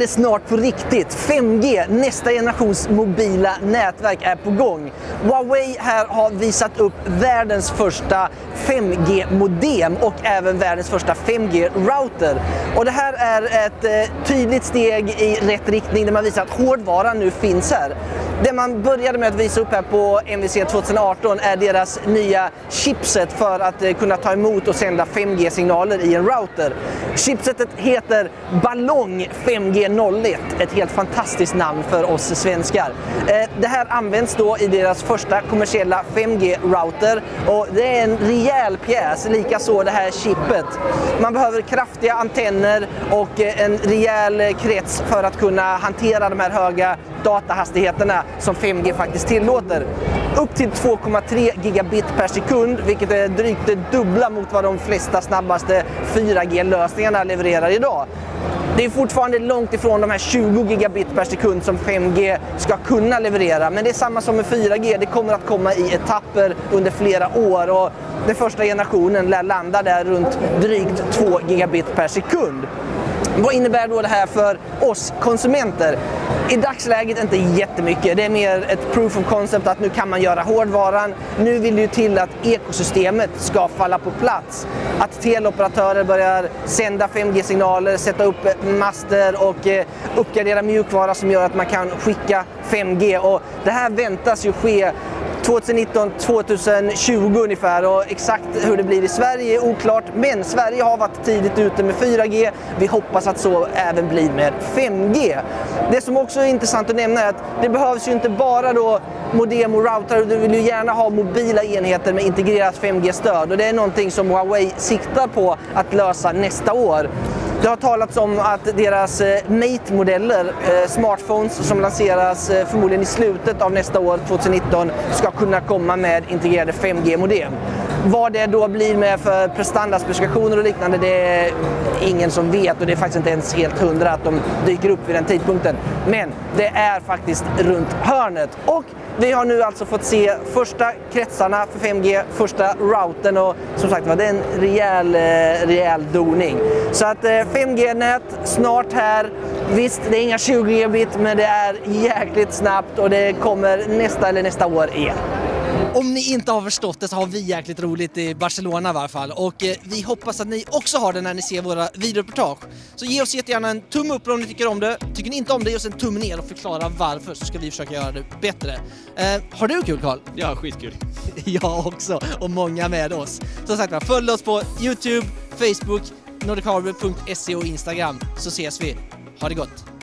det snart på riktigt. 5G, nästa generations mobila nätverk, är på gång. Huawei här har visat upp världens första 5G-modem och även världens första 5G-router. Och det här är ett tydligt steg i rätt riktning där man visar att hårdvaran nu finns här. Det man började med att visa upp här på MWC 2018 är deras nya chipset för att kunna ta emot och sända 5G-signaler i en router. Chipsetet heter Balong 5G01, ett helt fantastiskt namn för oss svenskar. Det här används då i deras första kommersiella 5G-router och det är en rejäl pjäs, likaså det här chippet. Man behöver kraftiga antenner och en rejäl krets för att kunna hantera de här höga datahastigheterna som 5G faktiskt tillåter. Upp till 2,3 gigabit per sekund, vilket är drygt det dubbla mot vad de flesta snabbaste 4G-lösningarna levererar idag. Det är fortfarande långt ifrån de här 20 gigabit per sekund som 5G ska kunna leverera. Men det är samma som med 4G, det kommer att komma i etapper under flera år. Och den första generationen lär landa där runt drygt 2 gigabit per sekund. Vad innebär då det här för oss konsumenter? I dagsläget inte jättemycket. Det är mer ett proof of concept att nu kan man göra hårdvaran. Nu vill det ju till att ekosystemet ska falla på plats. Att teleoperatörer börjar sända 5G-signaler, sätta upp master och uppgradera mjukvara som gör att man kan skicka 5G. Och det här väntas ju ske 2019-2020 ungefär, och exakt hur det blir i Sverige är oklart, men Sverige har varit tidigt ute med 4G. Vi hoppas att så även blir med 5G. Det som också är intressant att nämna är att det behövs ju inte bara då modem och router, du vill ju gärna ha mobila enheter med integrerat 5G-stöd, och det är någonting som Huawei siktar på att lösa nästa år. Det har talats om att deras Mate-modeller, smartphones som lanseras förmodligen i slutet av nästa år, 2019, ska kunna komma med integrerade 5G-modem. Vad det då blir med för prestandaspecifikationer och liknande, det är ingen som vet, och det är faktiskt inte ens helt hundra att de dyker upp vid den tidpunkten. Men det är faktiskt runt hörnet, och vi har nu alltså fått se första kretsarna för 5G, första routern, och som sagt var det är en rejäl doning. Så att 5G-nät snart här. Visst, det är inga 20 gigabit, men det är jäkligt snabbt och det kommer nästa år igen. Om ni inte har förstått det så har vi jäkligt roligt i Barcelona i varje fall, och vi hoppas att ni också har det när ni ser våra videoreportage. Så ge oss jättegärna en tumme upp om ni tycker om det. Tycker ni inte om det, ge oss en tumme ner och förklara varför, så ska vi försöka göra det bättre. Har du kul, Carl? Ja, skitkul. Jag också, och många med oss. Som sagt, följ oss på YouTube, Facebook, nordicarbor.se och Instagram, så ses vi. Ha det gott!